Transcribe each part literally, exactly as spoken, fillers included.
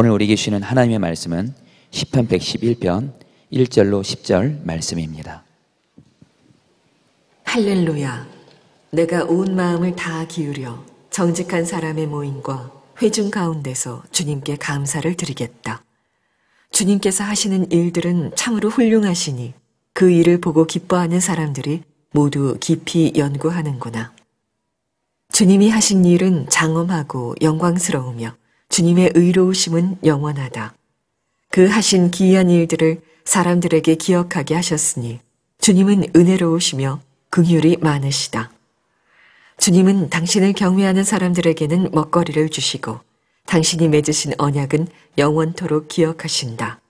오늘 우리에게 주시는 하나님의 말씀은 시편 백십일 편 일 절로 십 절 말씀입니다. 할렐루야. 내가 온 마음을 다 기울여 정직한 사람의 모임과 회중 가운데서 주님께 감사를 드리겠다. 주님께서 하시는 일들은 참으로 훌륭하시니 그 일을 보고 기뻐하는 사람들이 모두 깊이 연구하는구나. 주님이 하신 일은 장엄하고 영광스러우며 주님의 의로우심은 영원하다. 그 하신 기이한 일들을 사람들에게 기억하게 하셨으니 주님은 은혜로우시며 긍휼이 많으시다. 주님은 당신을 경외하는 사람들에게는 먹거리를 주시고 당신이 맺으신 언약은 영원토록 기억하신다.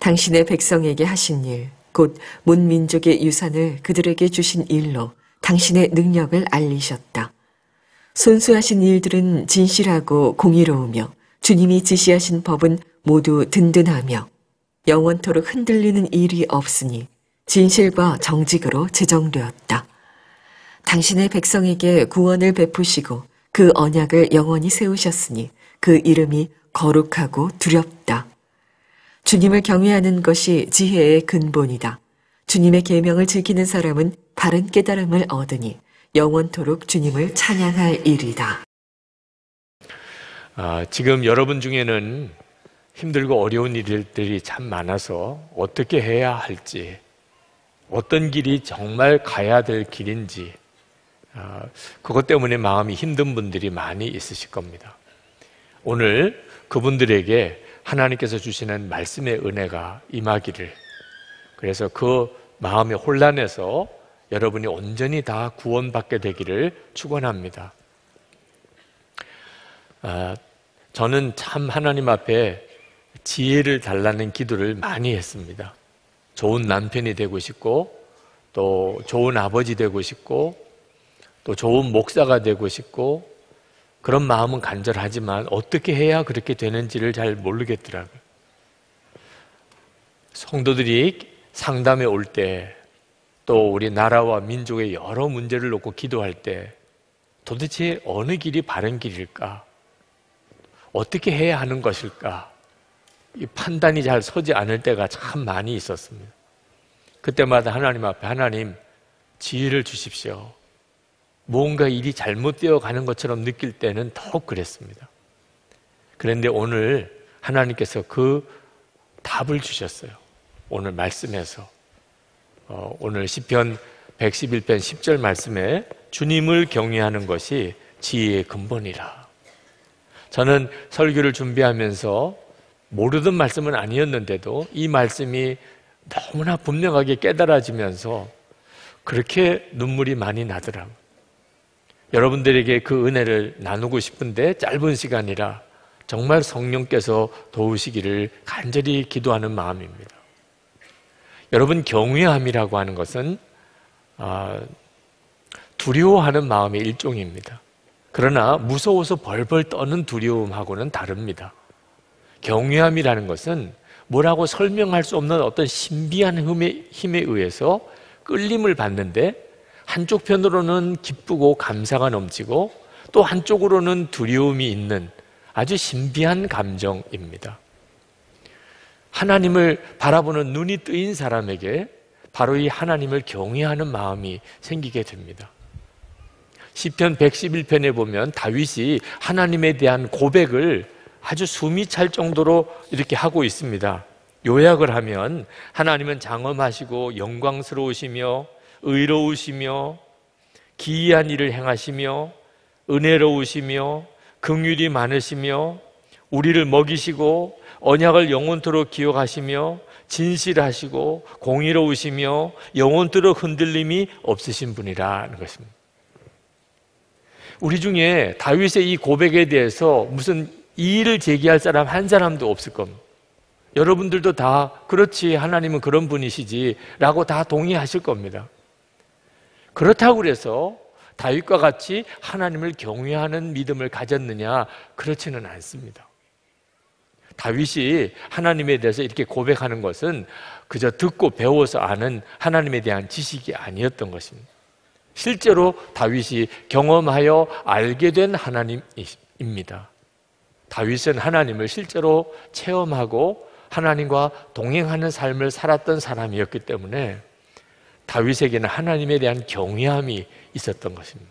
당신의 백성에게 하신 일, 곧 문민족의 유산을 그들에게 주신 일로 당신의 능력을 알리셨다. 손수하신 일들은 진실하고 공의로우며 주님이 지시하신 법은 모두 든든하며 영원토록 흔들리는 일이 없으니 진실과 정직으로 제정되었다. 당신의 백성에게 구원을 베푸시고 그 언약을 영원히 세우셨으니 그 이름이 거룩하고 두렵다. 주님을 경외하는 것이 지혜의 근본이다. 주님의 계명을 지키는 사람은 바른 깨달음을 얻으니 영원토록 주님을 찬양할 일이다. 아, 지금 여러분 중에는 힘들고 어려운 일들이 참 많아서 어떻게 해야 할지, 어떤 길이 정말 가야 될 길인지, 그것 때문에 마음이 힘든 분들이 많이 있으실 겁니다. 오늘 그분들에게 하나님께서 주시는 말씀의 은혜가 임하기를, 그래서 그 마음의 혼란에서 여러분이 온전히 다 구원받게 되기를 축원합니다. 저는 참 하나님 앞에 지혜를 달라는 기도를 많이 했습니다. 좋은 남편이 되고 싶고, 또 좋은 아버지 되고 싶고, 또 좋은 목사가 되고 싶고, 그런 마음은 간절하지만 어떻게 해야 그렇게 되는지를 잘 모르겠더라고요. 성도들이 상담에 올 때, 또 우리 나라와 민족의 여러 문제를 놓고 기도할 때 도대체 어느 길이 바른 길일까? 어떻게 해야 하는 것일까? 이 판단이 잘 서지 않을 때가 참 많이 있었습니다. 그때마다 하나님 앞에, 하나님, 지혜를 주십시오. 뭔가 일이 잘못되어 가는 것처럼 느낄 때는 더욱 그랬습니다. 그런데 오늘 하나님께서 그 답을 주셨어요. 오늘 말씀에서. 어, 오늘 시편 백십일 편 십 절 말씀에 주님을 경외하는 것이 지혜의 근본이라. 저는 설교를 준비하면서 모르던 말씀은 아니었는데도 이 말씀이 너무나 분명하게 깨달아지면서 그렇게 눈물이 많이 나더라고요. 여러분들에게 그 은혜를 나누고 싶은데 짧은 시간이라 정말 성령께서 도우시기를 간절히 기도하는 마음입니다. 여러분, 경외함이라고 하는 것은 두려워하는 마음의 일종입니다. 그러나 무서워서 벌벌 떠는 두려움하고는 다릅니다. 경외함이라는 것은 뭐라고 설명할 수 없는 어떤 신비한 힘에, 힘에 의해서 끌림을 받는데, 한쪽 편으로는 기쁘고 감사가 넘치고 또 한쪽으로는 두려움이 있는 아주 신비한 감정입니다. 하나님을 바라보는 눈이 뜨인 사람에게 바로 이 하나님을 경외하는 마음이 생기게 됩니다. 시편 백십일 편에 보면 다윗이 하나님에 대한 고백을 아주 숨이 찰 정도로 이렇게 하고 있습니다. 요약을 하면, 하나님은 장엄하시고 영광스러우시며 의로우시며 기이한 일을 행하시며 은혜로우시며 긍휼이 많으시며 우리를 먹이시고 언약을 영원토록 기억하시며 진실하시고 공의로우시며 영원토록 흔들림이 없으신 분이라는 것입니다. 우리 중에 다윗의 이 고백에 대해서 무슨 이의를 제기할 사람 한 사람도 없을 겁니다. 여러분들도 다 그렇지, 하나님은 그런 분이시지 라고 다 동의하실 겁니다. 그렇다고 그래서 다윗과 같이 하나님을 경외하는 믿음을 가졌느냐? 그렇지는 않습니다. 다윗이 하나님에 대해서 이렇게 고백하는 것은 그저 듣고 배워서 아는 하나님에 대한 지식이 아니었던 것입니다. 실제로 다윗이 경험하여 알게 된 하나님입니다. 다윗은 하나님을 실제로 체험하고 하나님과 동행하는 삶을 살았던 사람이었기 때문에 다윗에게는 하나님에 대한 경외함이 있었던 것입니다.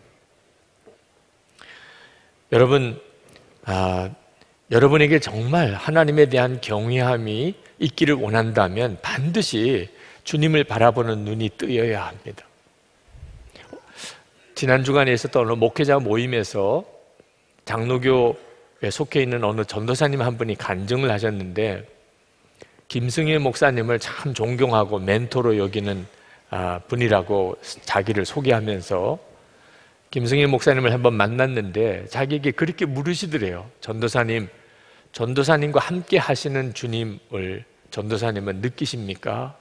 여러분, 아, 여러분에게 정말 하나님에 대한 경외함이 있기를 원한다면 반드시 주님을 바라보는 눈이 뜨여야 합니다. 지난 주간에 있었던 어느 목회자 모임에서 장로교에 속해 있는 어느 전도사님 한 분이 간증을 하셨는데, 김승혜 목사님을 참 존경하고 멘토로 여기는 분이라고 자기를 소개하면서 김승혜 목사님을 한번 만났는데 자기에게 그렇게 물으시더래요. 전도사님, 전도사님과 함께 하시는 주님을 전도사님은 느끼십니까?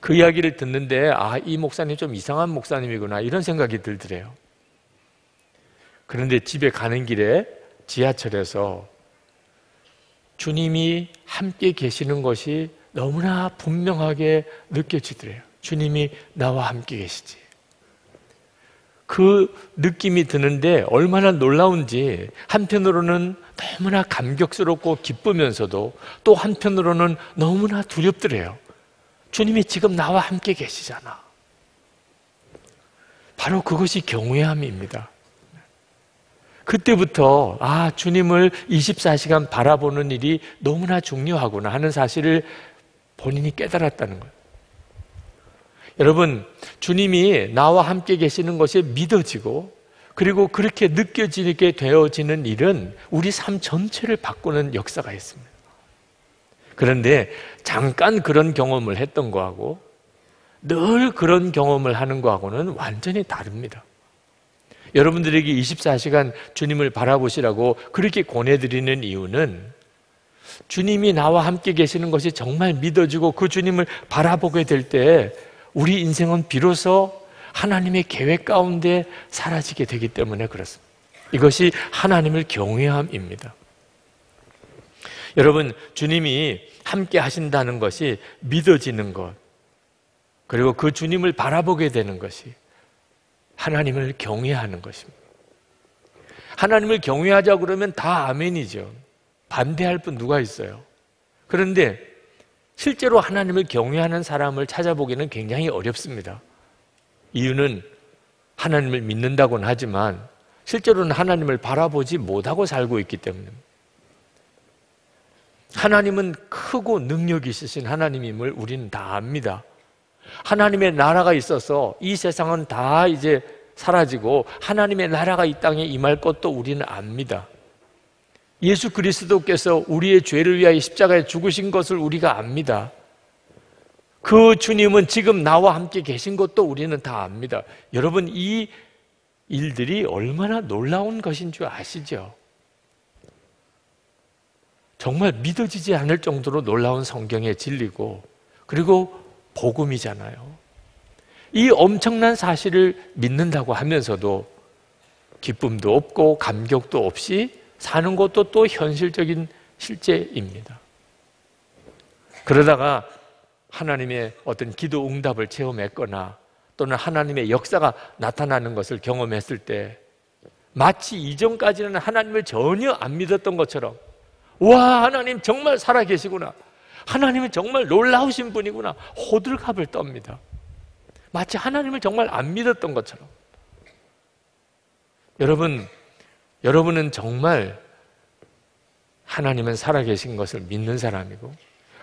그 이야기를 듣는데 아, 이 목사님 좀 이상한 목사님이구나 이런 생각이 들더래요. 그런데 집에 가는 길에 지하철에서 주님이 함께 계시는 것이 너무나 분명하게 느껴지더래요. 주님이 나와 함께 계시지. 그 느낌이 드는데 얼마나 놀라운지 한편으로는 너무나 감격스럽고 기쁘면서도 또 한편으로는 너무나 두렵더래요. 주님이 지금 나와 함께 계시잖아. 바로 그것이 경외함입니다. 그때부터 아, 주님을 이십사 시간 바라보는 일이 너무나 중요하구나 하는 사실을 본인이 깨달았다는 거예요. 여러분, 주님이 나와 함께 계시는 것이 믿어지고 그리고 그렇게 느껴지게 되어지는 일은 우리 삶 전체를 바꾸는 역사가 있습니다. 그런데 잠깐 그런 경험을 했던 거하고 늘 그런 경험을 하는 거하고는 완전히 다릅니다. 여러분들에게 이십사 시간 주님을 바라보시라고 그렇게 권해드리는 이유는 주님이 나와 함께 계시는 것이 정말 믿어지고 그 주님을 바라보게 될 때 우리 인생은 비로소 하나님의 계획 가운데 사라지게 되기 때문에 그렇습니다. 이것이 하나님을 경외함입니다. 여러분, 주님이 함께 하신다는 것이 믿어지는 것, 그리고 그 주님을 바라보게 되는 것이 하나님을 경외하는 것입니다. 하나님을 경외하자 그러면 다 아멘이죠. 반대할 분 누가 있어요? 그런데 실제로 하나님을 경외하는 사람을 찾아보기는 굉장히 어렵습니다. 이유는 하나님을 믿는다고는 하지만 실제로는 하나님을 바라보지 못하고 살고 있기 때문입니다. 하나님은 크고 능력이 있으신 하나님임을 우리는 다 압니다. 하나님의 나라가 있어서 이 세상은 다 이제 사라지고 하나님의 나라가 이 땅에 임할 것도 우리는 압니다. 예수 그리스도께서 우리의 죄를 위하여 십자가에 죽으신 것을 우리가 압니다. 그 주님은 지금 나와 함께 계신 것도 우리는 다 압니다. 여러분, 이 일들이 얼마나 놀라운 것인 줄 아시죠? 정말 믿어지지 않을 정도로 놀라운 성경의 진리고 그리고 복음이잖아요. 이 엄청난 사실을 믿는다고 하면서도 기쁨도 없고 감격도 없이 사는 것도 또 현실적인 실제입니다. 그러다가 하나님의 어떤 기도 응답을 체험했거나 또는 하나님의 역사가 나타나는 것을 경험했을 때 마치 이전까지는 하나님을 전혀 안 믿었던 것처럼 와, 하나님 정말 살아계시구나, 하나님은 정말 놀라우신 분이구나 호들갑을 떱니다. 마치 하나님을 정말 안 믿었던 것처럼. 여러분, 여러분은 정말 하나님은 살아계신 것을 믿는 사람이고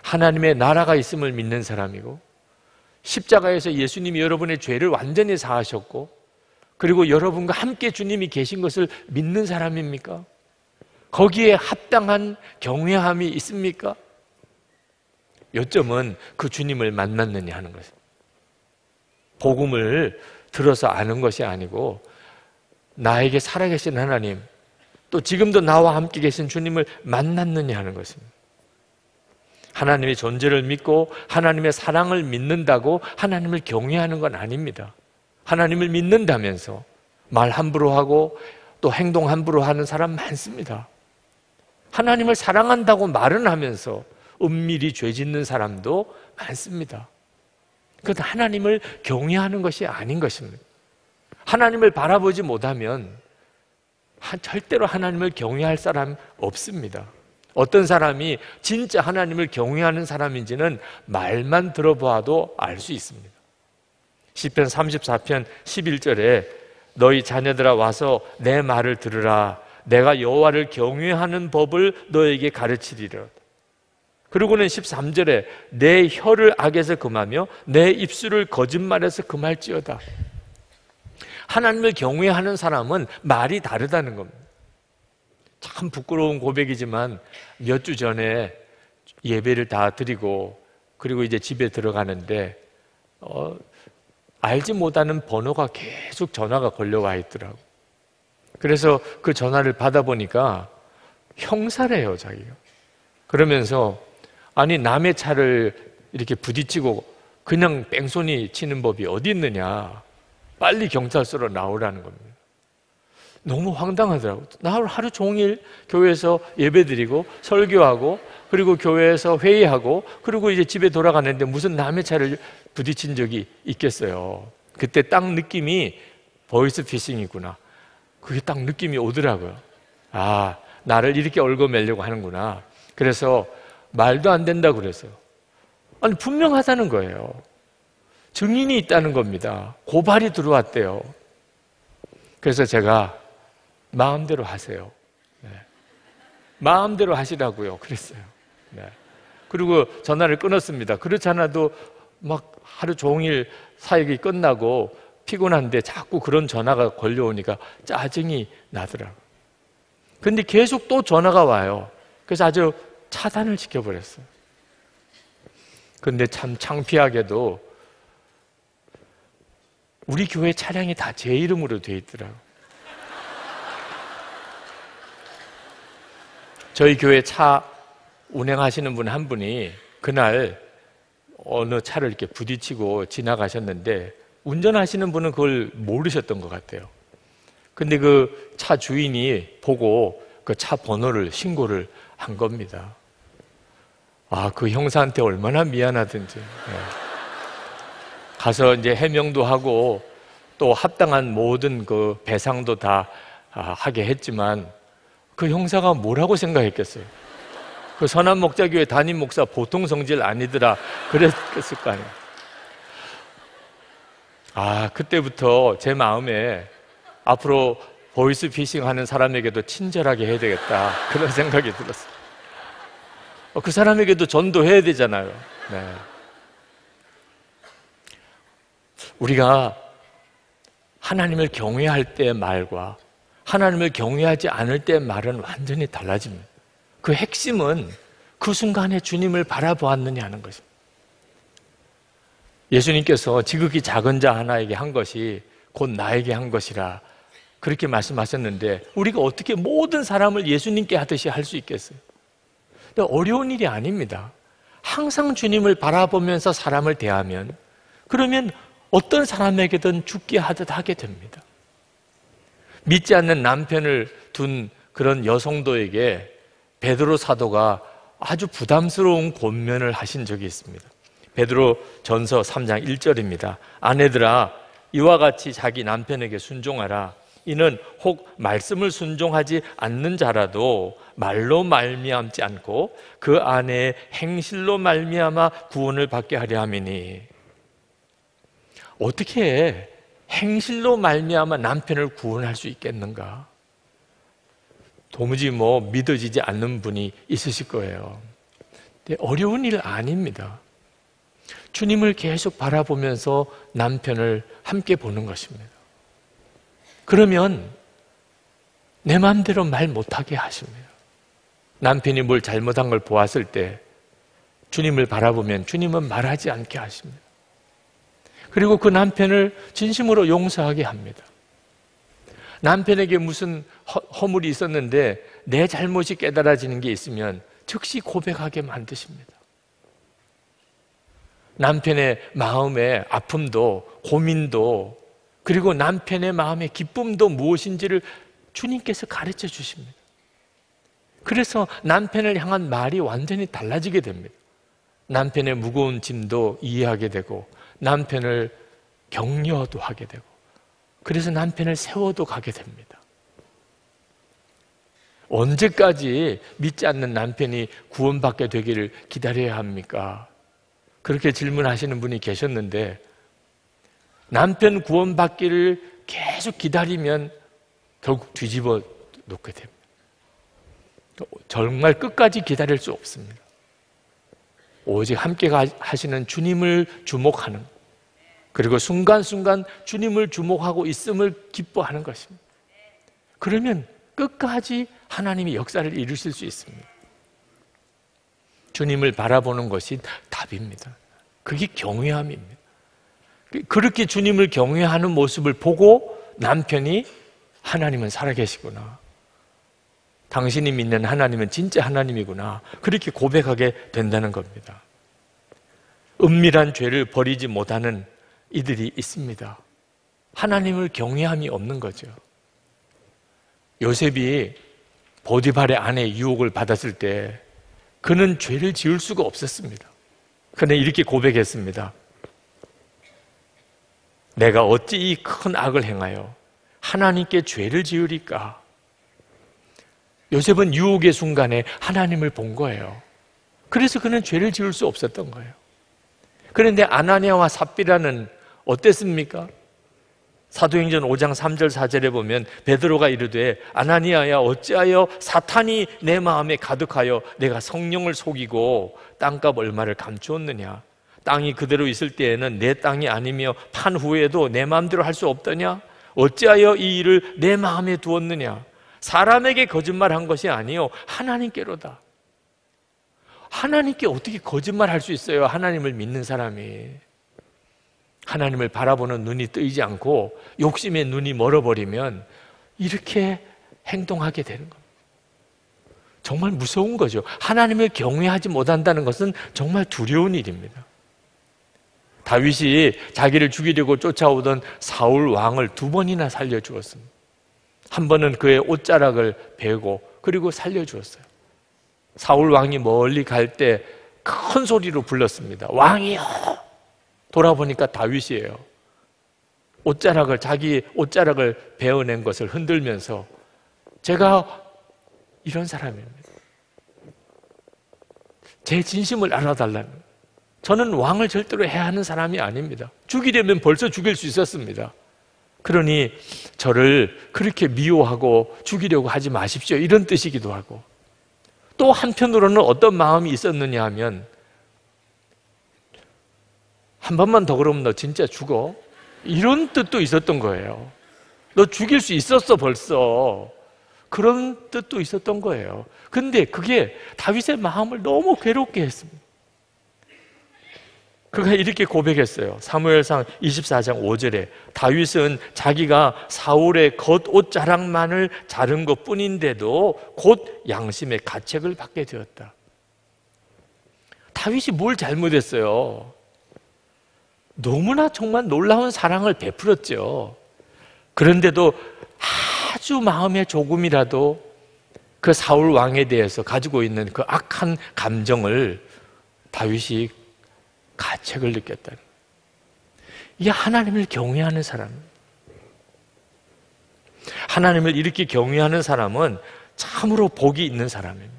하나님의 나라가 있음을 믿는 사람이고 십자가에서 예수님이 여러분의 죄를 완전히 사하셨고 그리고 여러분과 함께 주님이 계신 것을 믿는 사람입니까? 거기에 합당한 경외함이 있습니까? 요점은 그 주님을 만났느냐 하는 것입니다. 복음을 들어서 아는 것이 아니고 나에게 살아계신 하나님, 또 지금도 나와 함께 계신 주님을 만났느냐 하는 것입니다. 하나님의 존재를 믿고 하나님의 사랑을 믿는다고 하나님을 경외하는 건 아닙니다. 하나님을 믿는다면서 말 함부로 하고 또 행동 함부로 하는 사람 많습니다. 하나님을 사랑한다고 말은 하면서 은밀히 죄 짓는 사람도 많습니다. 그것은 하나님을 경외하는 것이 아닌 것입니다. 하나님을 바라보지 못하면 절대로 하나님을 경외할 사람 없습니다. 어떤 사람이 진짜 하나님을 경외하는 사람인지는 말만 들어봐도 알 수 있습니다. 시편 삼십사 편 십일 절에 너희 자녀들아 와서 내 말을 들으라. 내가 여호와를 경외하는 법을 너에게 가르치리라. 그리고는 십삼 절에 내 혀를 악에서 금하며 내 입술을 거짓말에서 금할지어다. 하나님을 경외하는 사람은 말이 다르다는 겁니다. 참 부끄러운 고백이지만 몇 주 전에 예배를 다 드리고 그리고 이제 집에 들어가는데 어, 알지 못하는 번호가 계속 전화가 걸려와 있더라고. 그래서 그 전화를 받아보니까 형사래요, 자기가. 그러면서 아니 남의 차를 이렇게 부딪히고 그냥 뺑소니 치는 법이 어디 있느냐. 빨리 경찰서로 나오라는 겁니다. 너무 황당하더라고요. 나 하루 종일 교회에서 예배드리고 설교하고 그리고 교회에서 회의하고 그리고 이제 집에 돌아가는데 무슨 남의 차를 부딪힌 적이 있겠어요. 그때 딱 느낌이 보이스피싱이구나. 그게 딱 느낌이 오더라고요. 아, 나를 이렇게 얽어매려고 하는구나. 그래서 말도 안 된다고 그랬어요. 아니 분명하다는 거예요. 증인이 있다는 겁니다. 고발이 들어왔대요. 그래서 제가 마음대로 하세요. 네. 마음대로 하시라고요. 그랬어요. 네. 그리고 전화를 끊었습니다. 그렇지 않아도 막 하루 종일 사역이 끝나고 피곤한데 자꾸 그런 전화가 걸려오니까 짜증이 나더라고요. 근데 계속 또 전화가 와요. 그래서 아주 차단을 시켜버렸어요. 근데 참 창피하게도 우리 교회 차량이 다 제 이름으로 돼 있더라고요. 저희 교회 차 운행하시는 분 한 분이 그날 어느 차를 이렇게 부딪히고 지나가셨는데 운전하시는 분은 그걸 모르셨던 것 같아요. 근데 그 차 주인이 보고 그 차 번호를 신고를 한 겁니다. 아, 그 형사한테 얼마나 미안하든지. 네. 가서 이제 해명도 하고 또 합당한 모든 그 배상도 다 하게 했지만 그 형사가 뭐라고 생각했겠어요? 그 선한 목자교회 담임 목사 보통 성질 아니더라 그랬을 거 아니에요. 아, 그때부터 제 마음에 앞으로 보이스피싱 하는 사람에게도 친절하게 해야 되겠다 그런 생각이 들었어요. 그 사람에게도 전도해야 되잖아요. 네. 우리가 하나님을 경외할 때의 말과 하나님을 경외하지 않을 때의 말은 완전히 달라집니다. 그 핵심은 그 순간에 주님을 바라보았느냐 하는 것입니다. 예수님께서 지극히 작은 자 하나에게 한 것이 곧 나에게 한 것이라 그렇게 말씀하셨는데 우리가 어떻게 모든 사람을 예수님께 하듯이 할 수 있겠어요? 어려운 일이 아닙니다. 항상 주님을 바라보면서 사람을 대하면 그러면 어떤 사람에게든 죽게 하듯 하게 됩니다. 믿지 않는 남편을 둔 그런 여성도에게 베드로 사도가 아주 부담스러운 권면을 하신 적이 있습니다. 베드로 전서 삼 장 일 절입니다. 아내들아 이와 같이 자기 남편에게 순종하라. 이는 혹 말씀을 순종하지 않는 자라도 말로 말미암지 않고 그 아내의 행실로 말미암아 구원을 받게 하려 함이니. 어떻게 행실로 말미암아 남편을 구원할 수 있겠는가? 도무지 뭐 믿어지지 않는 분이 있으실 거예요. 근데 어려운 일 아닙니다. 주님을 계속 바라보면서 남편을 함께 보는 것입니다. 그러면 내 마음대로 말 못하게 하십니다. 남편이 뭘 잘못한 걸 보았을 때 주님을 바라보면 주님은 말하지 않게 하십니다. 그리고 그 남편을 진심으로 용서하게 합니다. 남편에게 무슨 허, 허물이 있었는데 내 잘못이 깨달아지는 게 있으면 즉시 고백하게 만드십니다. 남편의 마음의 아픔도 고민도 그리고 남편의 마음의 기쁨도 무엇인지를 주님께서 가르쳐 주십니다. 그래서 남편을 향한 말이 완전히 달라지게 됩니다. 남편의 무거운 짐도 이해하게 되고 남편을 격려도 하게 되고 그래서 남편을 세워도 가게 됩니다. 언제까지 믿지 않는 남편이 구원받게 되기를 기다려야 합니까? 그렇게 질문하시는 분이 계셨는데, 남편 구원받기를 계속 기다리면 결국 뒤집어 놓게 됩니다. 정말 끝까지 기다릴 수 없습니다. 오직 함께 하시는 주님을 주목하는, 그리고 순간순간 주님을 주목하고 있음을 기뻐하는 것입니다. 그러면 끝까지 하나님이 역사를 이루실 수 있습니다. 주님을 바라보는 것이 답입니다. 그게 경외함입니다. 그렇게 주님을 경외하는 모습을 보고 남편이 하나님은 살아계시구나, 당신이 믿는 하나님은 진짜 하나님이구나, 그렇게 고백하게 된다는 겁니다. 은밀한 죄를 버리지 못하는 이들이 있습니다. 하나님을 경외함이 없는 거죠. 요셉이 보디발의 아내의 유혹을 받았을 때 그는 죄를 지을 수가 없었습니다. 그는 이렇게 고백했습니다. 내가 어찌 이 큰 악을 행하여 하나님께 죄를 지으리까? 요셉은 유혹의 순간에 하나님을 본 거예요. 그래서 그는 죄를 지을 수 없었던 거예요. 그런데 아나니아와 삽비라는 어땠습니까? 사도행전 오 장 삼 절 사 절에 보면 베드로가 이르되, 아나니아야 어찌하여 사탄이 내 마음에 가득하여 내가 성령을 속이고 땅값 얼마를 감추었느냐? 땅이 그대로 있을 때에는 내 땅이 아니며 판 후에도 내 마음대로 할 수 없더냐? 어찌하여 이 일을 내 마음에 두었느냐? 사람에게 거짓말한 것이 아니요 하나님께로다. 하나님께 어떻게 거짓말할 수 있어요? 하나님을 믿는 사람이. 하나님을 바라보는 눈이 뜨이지 않고 욕심의 눈이 멀어버리면 이렇게 행동하게 되는 겁니다. 정말 무서운 거죠. 하나님을 경외하지 못한다는 것은 정말 두려운 일입니다. 다윗이 자기를 죽이려고 쫓아오던 사울 왕을 두 번이나 살려주었습니다. 한 번은 그의 옷자락을 베고 그리고 살려주었어요. 사울 왕이 멀리 갈 때 큰 소리로 불렀습니다. 왕이여! 돌아보니까 다윗이에요. 옷자락을, 자기 옷자락을 베어낸 것을 흔들면서 제가 이런 사람입니다. 제 진심을 알아달라는, 저는 왕을 절대로 해하는 사람이 아닙니다. 죽이려면 벌써 죽일 수 있었습니다. 그러니 저를 그렇게 미워하고 죽이려고 하지 마십시오, 이런 뜻이기도 하고, 또 한편으로는 어떤 마음이 있었느냐 하면, 한 번만 더 그러면 너 진짜 죽어, 이런 뜻도 있었던 거예요. 너 죽일 수 있었어 벌써, 그런 뜻도 있었던 거예요. 근데 그게 다윗의 마음을 너무 괴롭게 했습니다. 그가 이렇게 고백했어요. 사무엘상 이십사 장 오 절에 다윗은 자기가 사울의 겉옷자락만을 자른 것뿐인데도 곧 양심의 가책을 받게 되었다. 다윗이 뭘 잘못했어요? 너무나 정말 놀라운 사랑을 베풀었죠. 그런데도 아주 마음에 조금이라도 그 사울 왕에 대해서 가지고 있는 그 악한 감정을 다윗이 가책을 느꼈다는, 이게 하나님을 경외하는 사람, 하나님을 이렇게 경외하는 사람은 참으로 복이 있는 사람입니다.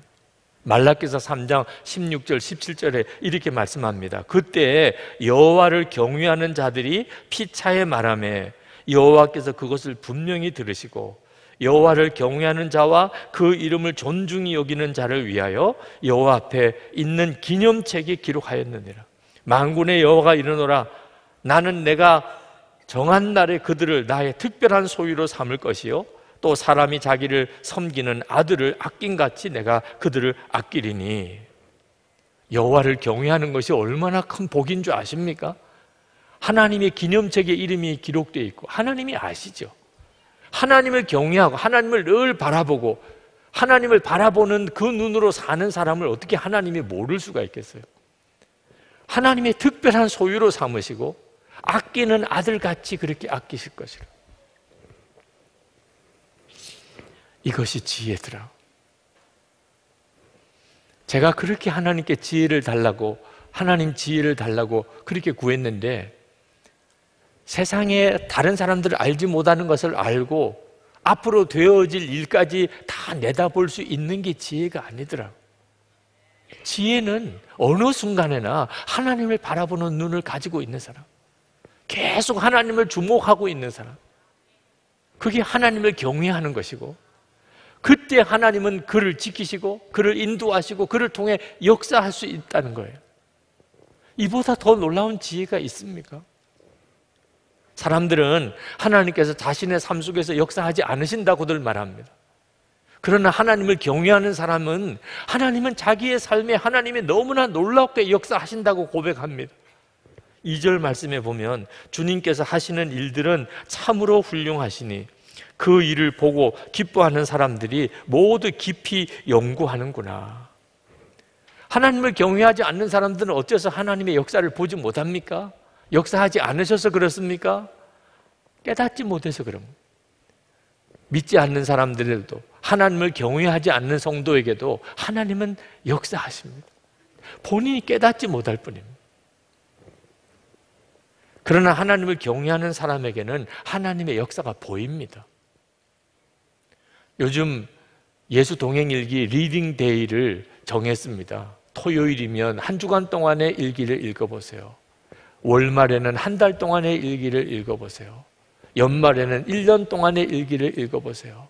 말라기서 삼 장 십육 절 십칠 절에 이렇게 말씀합니다. 그때 여호와를 경외하는 자들이 피차에 말하매 여호와께서 그것을 분명히 들으시고 여호와를 경외하는 자와 그 이름을 존중히 여기는 자를 위하여 여호와 앞에 있는 기념책에 기록하였느니라. 만군의 여호와가 이르노라, 나는 내가 정한 날에 그들을 나의 특별한 소유로 삼을 것이요 또 사람이 자기를 섬기는 아들을 아낀같이 내가 그들을 아끼리니. 여호와를 경외하는 것이 얼마나 큰 복인 줄 아십니까? 하나님의 기념책에 이름이 기록되어 있고, 하나님이 아시죠. 하나님을 경외하고 하나님을 늘 바라보고 하나님을 바라보는 그 눈으로 사는 사람을 어떻게 하나님이 모를 수가 있겠어요? 하나님의 특별한 소유로 삼으시고 아끼는 아들같이 그렇게 아끼실 것이라. 이것이 지혜더라. 제가 그렇게 하나님께 지혜를 달라고, 하나님 지혜를 달라고 그렇게 구했는데, 세상에 다른 사람들을 알지 못하는 것을 알고 앞으로 되어질 일까지 다 내다볼 수 있는 게 지혜가 아니더라고요. 지혜는 어느 순간에나 하나님을 바라보는 눈을 가지고 있는 사람, 계속 하나님을 주목하고 있는 사람, 그게 하나님을 경외하는 것이고, 그때 하나님은 그를 지키시고 그를 인도하시고 그를 통해 역사할 수 있다는 거예요. 이보다 더 놀라운 지혜가 있습니까? 사람들은 하나님께서 자신의 삶 속에서 역사하지 않으신다고들 말합니다. 그러나 하나님을 경외하는 사람은 하나님은 자기의 삶에 하나님이 너무나 놀랍게 역사하신다고 고백합니다. 이 절 말씀에 보면 주님께서 하시는 일들은 참으로 훌륭하시니 그 일을 보고 기뻐하는 사람들이 모두 깊이 연구하는구나. 하나님을 경외하지 않는 사람들은 어째서 하나님의 역사를 보지 못합니까? 역사하지 않으셔서 그렇습니까? 깨닫지 못해서 그럼. 믿지 않는 사람들에도, 하나님을 경외하지 않는 성도에게도 하나님은 역사하십니다. 본인이 깨닫지 못할 뿐입니다. 그러나 하나님을 경외하는 사람에게는 하나님의 역사가 보입니다. 요즘 예수 동행일기 리딩 데이를 정했습니다. 토요일이면 한 주간 동안의 일기를 읽어보세요. 월말에는 한 달 동안의 일기를 읽어보세요. 연말에는 일 년 동안의 일기를 읽어보세요.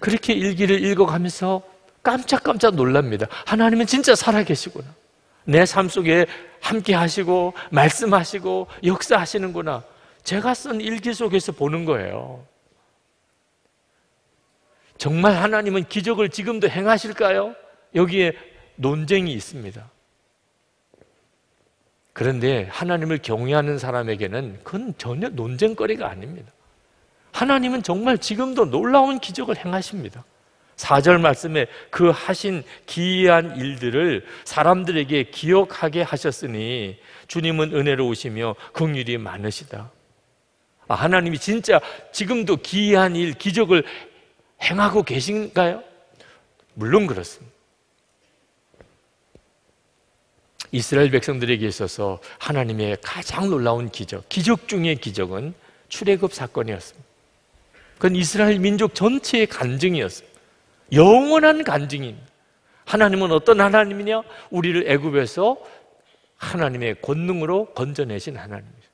그렇게 일기를 읽어가면서 깜짝깜짝 놀랍니다. 하나님은 진짜 살아계시구나. 내 삶 속에 함께 하시고 말씀하시고 역사하시는구나. 제가 쓴 일기 속에서 보는 거예요. 정말 하나님은 기적을 지금도 행하실까요? 여기에 논쟁이 있습니다. 그런데 하나님을 경외하는 사람에게는 그건 전혀 논쟁거리가 아닙니다. 하나님은 정말 지금도 놀라운 기적을 행하십니다. 사 절 말씀에 그 하신 기이한 일들을 사람들에게 기억하게 하셨으니 주님은 은혜로우시며 긍휼이 많으시다. 아, 하나님이 진짜 지금도 기이한 일, 기적을 행하고 계신가요? 물론 그렇습니다. 이스라엘 백성들에게 있어서 하나님의 가장 놀라운 기적, 기적 중의 기적은 출애굽 사건이었습니다. 그건 이스라엘 민족 전체의 간증이었습니다. 영원한 간증입니다. 하나님은 어떤 하나님이냐? 우리를 애굽에서 하나님의 권능으로 건져내신 하나님입니다.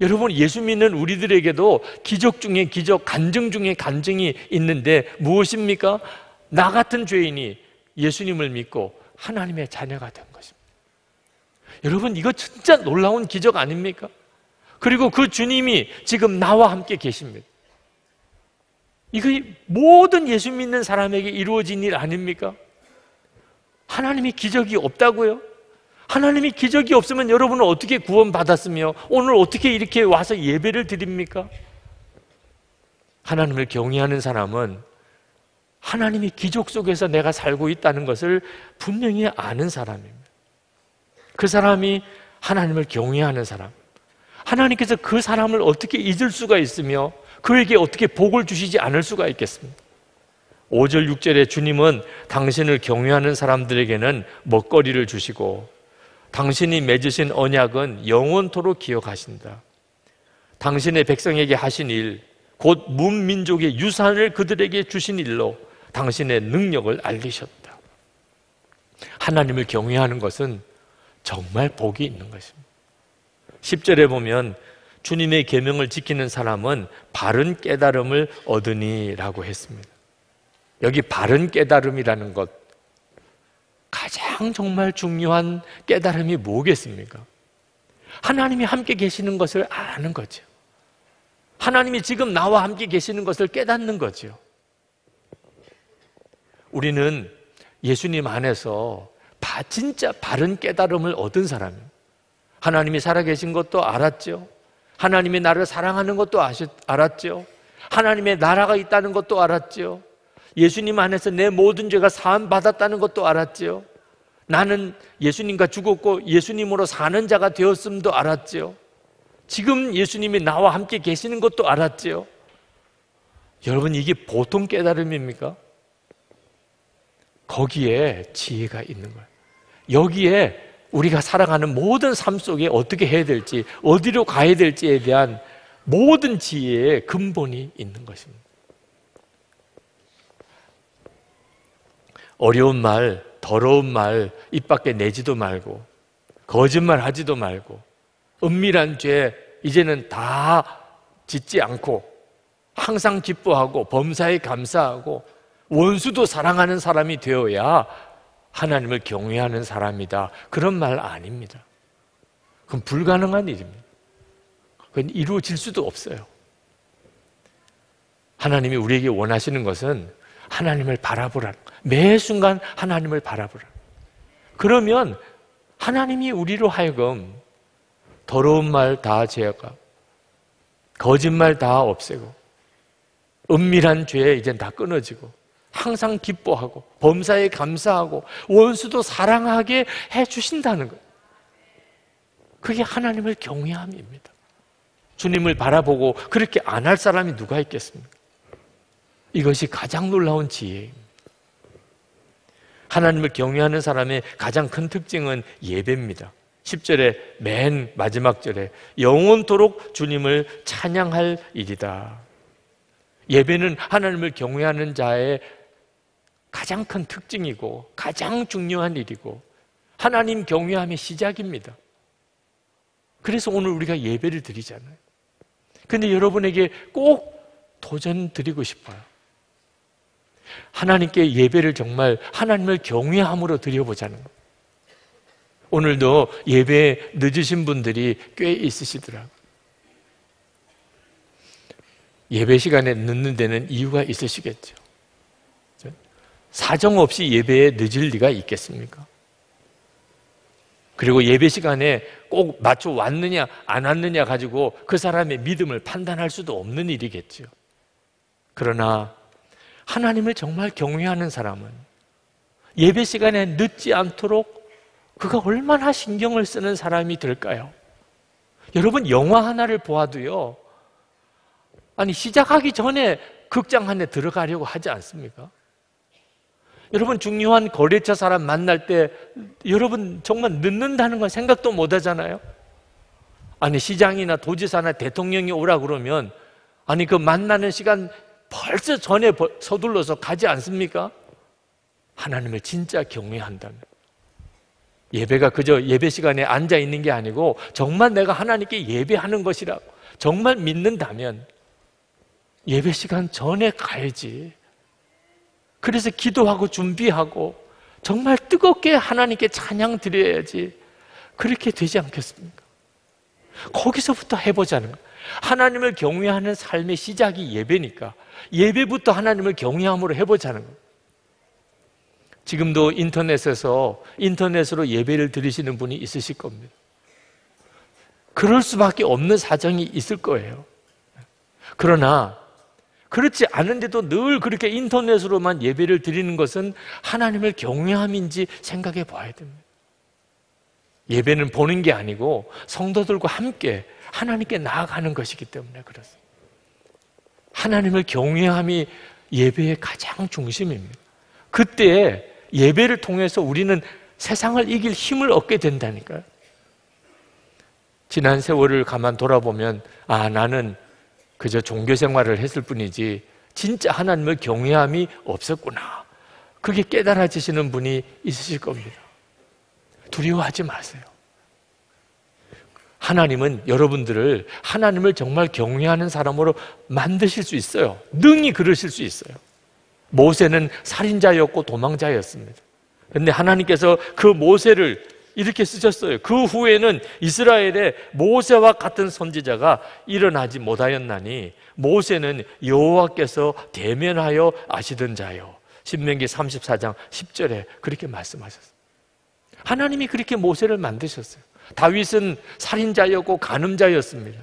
여러분, 예수 믿는 우리들에게도 기적 중에 기적, 간증 중에 간증이 있는데 무엇입니까? 나 같은 죄인이 예수님을 믿고 하나님의 자녀가 된 것입니다. 여러분, 이거 진짜 놀라운 기적 아닙니까? 그리고 그 주님이 지금 나와 함께 계십니다. 이거 모든 예수 믿는 사람에게 이루어진 일 아닙니까? 하나님이 기적이 없다고요? 하나님이 기적이 없으면 여러분은 어떻게 구원받았으며 오늘 어떻게 이렇게 와서 예배를 드립니까? 하나님을 경외하는 사람은 하나님이 기적 속에서 내가 살고 있다는 것을 분명히 아는 사람입니다. 그 사람이 하나님을 경외하는 사람, 하나님께서 그 사람을 어떻게 잊을 수가 있으며 그에게 어떻게 복을 주시지 않을 수가 있겠습니까? 오 절 육 절에 주님은 당신을 경외하는 사람들에게는 먹거리를 주시고 당신이 맺으신 언약은 영원토록 기억하신다. 당신의 백성에게 하신 일, 곧 문민족의 유산을 그들에게 주신 일로 당신의 능력을 알리셨다. 하나님을 경외하는 것은 정말 복이 있는 것입니다. 십 절에 보면 주님의 계명을 지키는 사람은 바른 깨달음을 얻으니라고 했습니다. 여기 바른 깨달음이라는 것, 가장 정말 중요한 깨달음이 뭐겠습니까? 하나님이 함께 계시는 것을 아는 거죠. 하나님이 지금 나와 함께 계시는 것을 깨닫는 거죠. 우리는 예수님 안에서 진짜 바른 깨달음을 얻은 사람입니다. 하나님이 살아계신 것도 알았죠. 하나님이 나를 사랑하는 것도 알았죠. 하나님의 나라가 있다는 것도 알았죠. 예수님 안에서 내 모든 죄가 사함받았다는 것도 알았죠. 나는 예수님과 죽었고 예수님으로 사는 자가 되었음도 알았죠. 지금 예수님이 나와 함께 계시는 것도 알았죠. 여러분, 이게 보통 깨달음입니까? 거기에 지혜가 있는 거예요. 여기에 우리가 살아가는 모든 삶 속에 어떻게 해야 될지, 어디로 가야 될지에 대한 모든 지혜의 근본이 있는 것입니다. 어려운 말, 더러운 말 입 밖에 내지도 말고, 거짓말 하지도 말고, 은밀한 죄 이제는 다 짓지 않고, 항상 기뻐하고 범사에 감사하고 원수도 사랑하는 사람이 되어야 하나님을 경외하는 사람이다. 그런 말 아닙니다. 그건 불가능한 일입니다. 그건 이루어질 수도 없어요. 하나님이 우리에게 원하시는 것은 하나님을 바라보라는 거예요. 매 순간 하나님을 바라보라. 그러면 하나님이 우리로 하여금 더러운 말 다 제어하고, 거짓말 다 없애고, 은밀한 죄 이젠 다 끊어지고, 항상 기뻐하고 범사에 감사하고 원수도 사랑하게 해주신다는 거예요. 그게 하나님을 경외함입니다. 주님을 바라보고 그렇게 안 할 사람이 누가 있겠습니까? 이것이 가장 놀라운 지혜입니다. 하나님을 경외하는 사람의 가장 큰 특징은 예배입니다. 십 절에 맨 마지막 절에 영원토록 주님을 찬양할 일이다. 예배는 하나님을 경외하는 자의 가장 큰 특징이고 가장 중요한 일이고 하나님 경외함의 시작입니다. 그래서 오늘 우리가 예배를 드리잖아요. 그런데 여러분에게 꼭 도전 드리고 싶어요. 하나님께 예배를 정말 하나님을 경외함으로 드려보자는 거예요. 오늘도 예배에 늦으신 분들이 꽤 있으시더라고요. 예배 시간에 늦는 데는 이유가 있으시겠죠. 사정 없이 예배에 늦을 리가 있겠습니까? 그리고 예배 시간에 꼭 맞춰 왔느냐 안 왔느냐 가지고 그 사람의 믿음을 판단할 수도 없는 일이겠죠. 그러나 하나님을 정말 경외하는 사람은 예배 시간에 늦지 않도록 그가 얼마나 신경을 쓰는 사람이 될까요? 여러분, 영화 하나를 보아도요, 아니 시작하기 전에 극장 안에 들어가려고 하지 않습니까? 여러분, 중요한 거래처 사람 만날 때 여러분 정말 늦는다는 건 생각도 못 하잖아요. 아니 시장이나 도지사나 대통령이 오라 그러면 아니 그 만나는 시간 벌써 전에 서둘러서 가지 않습니까? 하나님을 진짜 경외한다면 예배가 그저 예배 시간에 앉아 있는 게 아니고 정말 내가 하나님께 예배하는 것이라고 정말 믿는다면 예배 시간 전에 가야지. 그래서 기도하고 준비하고 정말 뜨겁게 하나님께 찬양 드려야지. 그렇게 되지 않겠습니까? 거기서부터 해보자는 거예요. 하나님을 경외하는 삶의 시작이 예배니까 예배부터 하나님을 경외함으로 해보자는 거예요. 지금도 인터넷에서 인터넷으로 예배를 드리시는 분이 있으실 겁니다. 그럴 수밖에 없는 사정이 있을 거예요. 그러나 그렇지 않은데도 늘 그렇게 인터넷으로만 예배를 드리는 것은 하나님을 경외함인지 생각해 봐야 됩니다. 예배는 보는 게 아니고 성도들과 함께 하나님께 나아가는 것이기 때문에 그렇습니다. 하나님을 경외함이 예배의 가장 중심입니다. 그때 예배를 통해서 우리는 세상을 이길 힘을 얻게 된다니까요. 지난 세월을 가만 돌아보면 아 나는 그저 종교 생활을 했을 뿐이지 진짜 하나님을 경외함이 없었구나. 그게 깨달아지시는 분이 있으실 겁니다. 두려워하지 마세요. 하나님은 여러분들을 하나님을 정말 경외하는 사람으로 만드실 수 있어요. 능히 그러실 수 있어요. 모세는 살인자였고 도망자였습니다. 그런데 하나님께서 그 모세를 이렇게 쓰셨어요. 그 후에는 이스라엘의 모세와 같은 선지자가 일어나지 못하였나니 모세는 여호와께서 대면하여 아시던 자요. 신명기 삼십사 장 십 절에 그렇게 말씀하셨어요. 하나님이 그렇게 모세를 만드셨어요. 다윗은 살인자였고 간음자였습니다.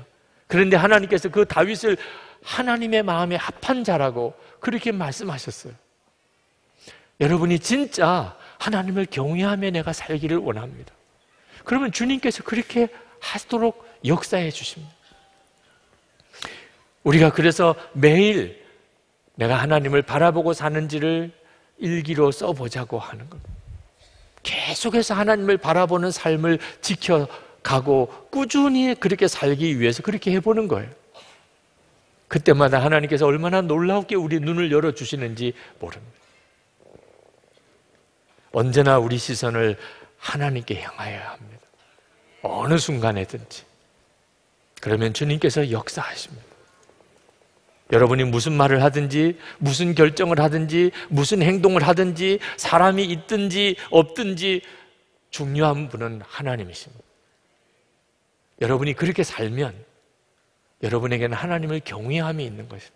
그런데 하나님께서 그 다윗을 하나님의 마음에 합한 자라고 그렇게 말씀하셨어요. 여러분이 진짜 하나님을 경외하며 내가 살기를 원합니다. 그러면 주님께서 그렇게 하도록 역사해 주십니다. 우리가 그래서 매일 내가 하나님을 바라보고 사는지를 일기로 써보자고 하는 겁니다. 계속해서 하나님을 바라보는 삶을 지켜가고 꾸준히 그렇게 살기 위해서 그렇게 해보는 거예요. 그때마다 하나님께서 얼마나 놀랍게 우리 눈을 열어주시는지 모릅니다. 언제나 우리 시선을 하나님께 향하여야 합니다. 어느 순간에든지. 그러면 주님께서 역사하십니다. 여러분이 무슨 말을 하든지, 무슨 결정을 하든지, 무슨 행동을 하든지, 사람이 있든지 없든지 중요한 분은 하나님이십니다. 여러분이 그렇게 살면 여러분에게는 하나님을 경외함이 있는 것입니다.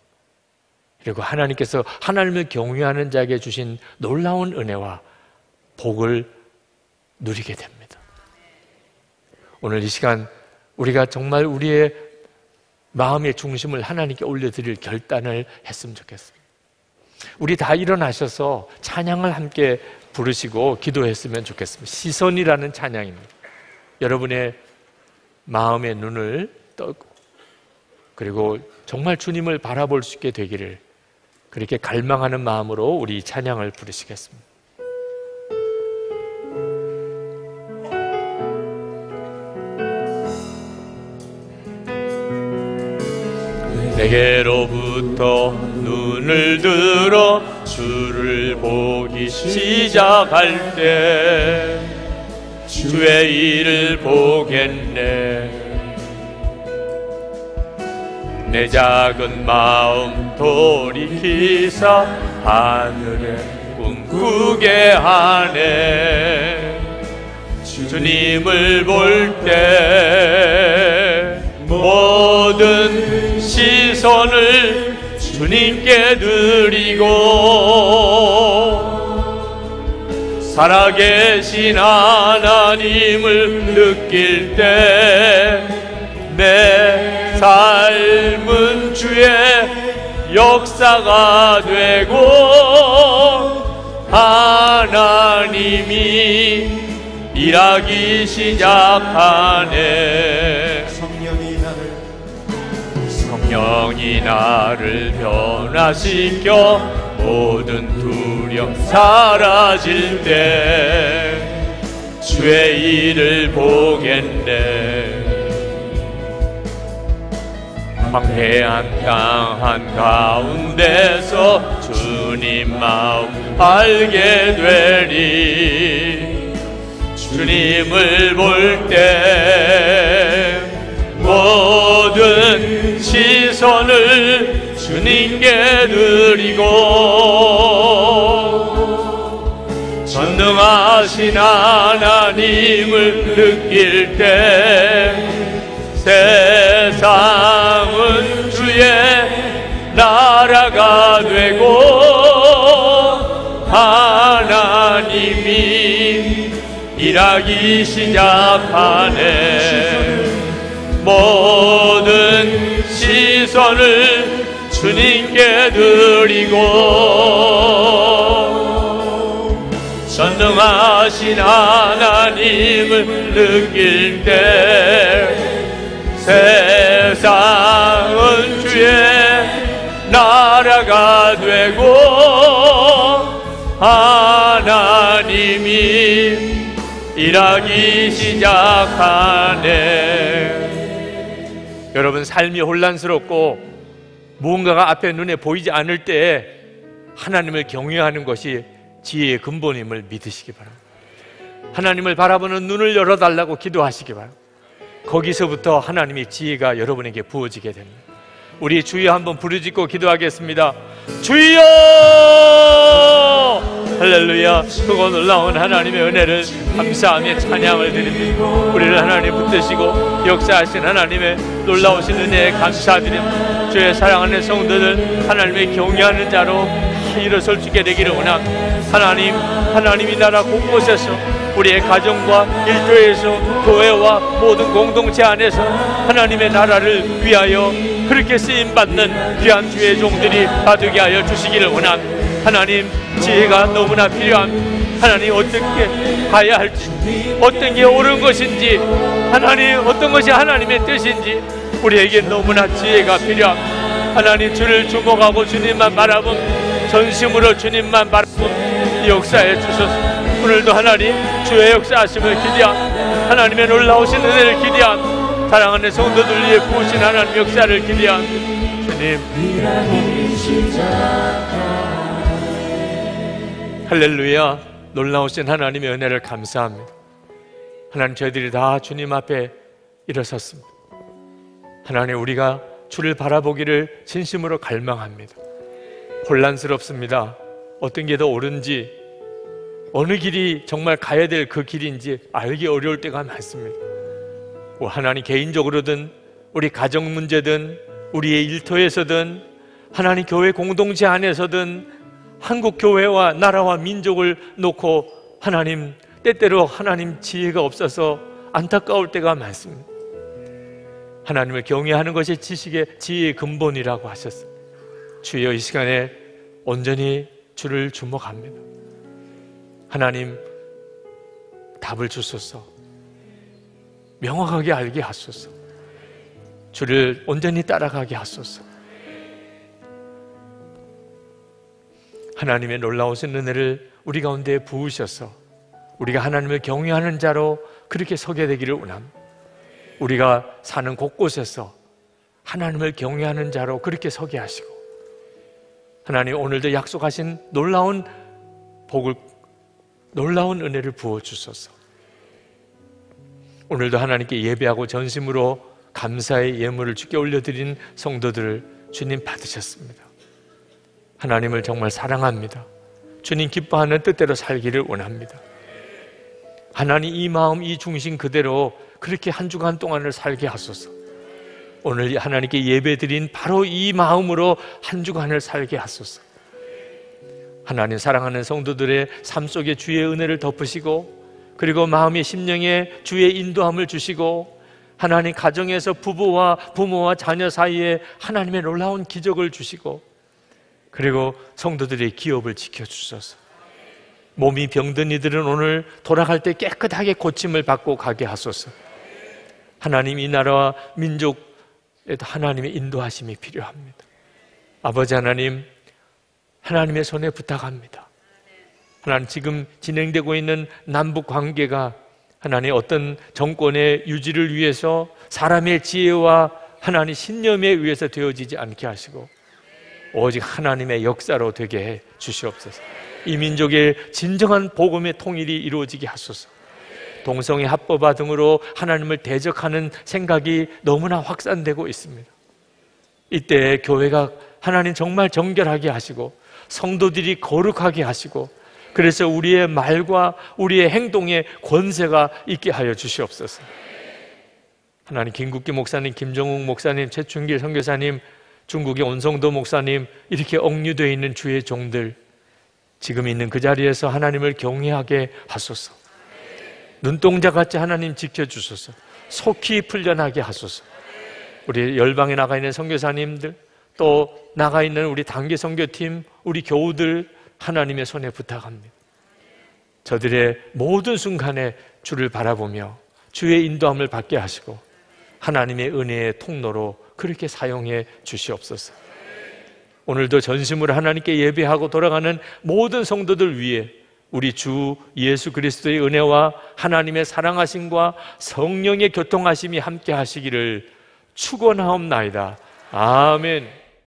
그리고 하나님께서 하나님을 경외하는 자에게 주신 놀라운 은혜와 복을 누리게 됩니다. 오늘 이 시간 우리가 정말 우리의 마음의 중심을 하나님께 올려드릴 결단을 했으면 좋겠습니다. 우리 다 일어나셔서 찬양을 함께 부르시고 기도했으면 좋겠습니다. 시선이라는 찬양입니다. 여러분의 마음의 눈을 뜨고 그리고 정말 주님을 바라볼 수 있게 되기를 그렇게 갈망하는 마음으로 우리 찬양을 부르시겠습니다. 내게로부터 눈을 들어 주를 보기 시작할 때 주의 일을 보겠네. 내 작은 마음 돌이키사 하늘에 꿈꾸게 하네. 주님을 볼 때 모든 시선을 주님께 드리고 살아계신 하나님을 느낄 때 내 삶은 주의 역사가 되고 하나님이 일하기 시작하네. 성령이 나를 성령이 나를 변화시켜 모든 두려움 사라질 때 주의 일을 보겠네. 황폐한 땅 한가운데서 주님 마음 알게 되리. 주님을 볼 때 모든 시선을 주님께 드리고 전능하신 하나님을 느낄 때 세상은 주의 나라가 되고 하나님이 일하기 시작하네. 모든 시선을 주님께 드리고 전능하신 하나님을 느낄 때 세상은 주의 나라가 되고 하나님이 일하기 시작하네. 여러분, 삶이 혼란스럽고 무언가가 앞에 눈에 보이지 않을 때에 하나님을 경외하는 것이 지혜의 근본임을 믿으시기 바랍니다. 하나님을 바라보는 눈을 열어달라고 기도하시기 바랍니다. 거기서부터 하나님의 지혜가 여러분에게 부어지게 됩니다. 우리 주여 한번 부르짖고 기도하겠습니다. 주여! 할렐루야! 크고 놀라운 하나님의 은혜를 감사하며 찬양을 드립니다. 우리를 하나님 붙드시고 역사하신 하나님의 놀라우신 은혜에 감사드립니다. 주의 사랑하는 성도들 하나님의 경외하는 자로 다 일어설 수 있게 되기를 원합니다. 하나님, 하나님이 나라 곳곳에서 우리의 가정과 일터에서 교회와 모든 공동체 안에서 하나님의 나라를 위하여 그렇게 쓰임받는 귀한 주의 종들이 다 되게 하여 주시기를 원합니다. 하나님, 지혜가 너무나 필요합니다. 하나님, 어떻게 가야 할지, 어떤 게 옳은 것인지, 하나님 어떤 것이 하나님의 뜻인지 우리에게 너무나 지혜가 필요합니다. 하나님, 주를 주목하고 주님만 바라봄, 전심으로 주님만 바라봄 역사해 주소서. 오늘도 하나님 주의 역사하심을 기대함, 하나님의 놀라우신 은혜를 기대함, 사랑하는 성도들 위해 부으신 하나님 역사를 기대합니다. 주님, 할렐루야. 놀라우신 하나님의 은혜를 감사합니다. 하나님, 저희들이 다 주님 앞에 일어섰습니다. 하나님, 우리가 주를 바라보기를 진심으로 갈망합니다. 혼란스럽습니다. 어떤 게 더 옳은지, 어느 길이 정말 가야 될 그 길인지 알기 어려울 때가 많습니다. 하나님, 개인적으로든 우리 가정 문제든 우리의 일터에서든 하나님 교회 공동체 안에서든 한국 교회와 나라와 민족을 놓고 하나님, 때때로 하나님 지혜가 없어서 안타까울 때가 많습니다. 하나님을 경외하는 것이 지식의 지혜의 근본이라고 하셨습니다. 주여, 이 시간에 온전히 주를 주목합니다. 하나님, 답을 주소서. 명확하게 알게 하소서. 주를 온전히 따라가게 하소서. 하나님의 놀라우신 은혜를 우리 가운데 부으셔서 우리가 하나님을 경외하는 자로 그렇게 서게 되기를 원합니다. 우리가 사는 곳곳에서 하나님을 경외하는 자로 그렇게 서게 하시고, 하나님, 오늘도 약속하신 놀라운 복을, 놀라운 은혜를 부어주소서. 오늘도 하나님께 예배하고 전심으로 감사의 예물을 주께 올려드린 성도들을 주님 받으셨습니다. 하나님을 정말 사랑합니다. 주님 기뻐하는 뜻대로 살기를 원합니다. 하나님, 이 마음, 이 중심 그대로 그렇게 한 주간 동안을 살게 하소서. 오늘 하나님께 예배드린 바로 이 마음으로 한 주간을 살게 하소서. 하나님, 사랑하는 성도들의 삶 속에 주의 은혜를 덮으시고, 그리고 마음의 심령에 주의 인도함을 주시고, 하나님, 가정에서 부부와 부모와 자녀 사이에 하나님의 놀라운 기적을 주시고, 그리고 성도들의 기업을 지켜주소서. 몸이 병든 이들은 오늘 돌아갈 때 깨끗하게 고침을 받고 가게 하소서. 하나님, 이 나라와 민족에도 하나님의 인도하심이 필요합니다. 아버지 하나님, 하나님의 손에 부탁합니다. 하나님, 지금 진행되고 있는 남북 관계가 하나님 어떤 정권의 유지를 위해서 사람의 지혜와 하나님 신념에 의해서 되어지지 않게 하시고, 오직 하나님의 역사로 되게 해 주시옵소서. 이 민족의 진정한 복음의 통일이 이루어지게 하소서. 동성애 합법화 등으로 하나님을 대적하는 생각이 너무나 확산되고 있습니다. 이때 교회가 하나님 정말 정결하게 하시고, 성도들이 거룩하게 하시고, 그래서 우리의 말과 우리의 행동에 권세가 있게 하여 주시옵소서. 하나님, 김국기 목사님, 김정욱 목사님, 최춘길 선교사님, 중국의 온성도 목사님, 이렇게 억류되어 있는 주의 종들, 지금 있는 그 자리에서 하나님을 경외하게 하소서. 눈동자같이 하나님 지켜주소서. 속히 풀려나게 하소서. 우리 열방에 나가 있는 선교사님들, 또 나가 있는 우리 단기 선교팀, 우리 교우들 하나님의 손에 부탁합니다. 저들의 모든 순간에 주를 바라보며 주의 인도함을 받게 하시고, 하나님의 은혜의 통로로 그렇게 사용해 주시옵소서. 오늘도 전심으로 하나님께 예배하고 돌아가는 모든 성도들 위해 우리 주 예수 그리스도의 은혜와 하나님의 사랑하심과 성령의 교통하심이 함께 하시기를 축원하옵나이다. 아멘.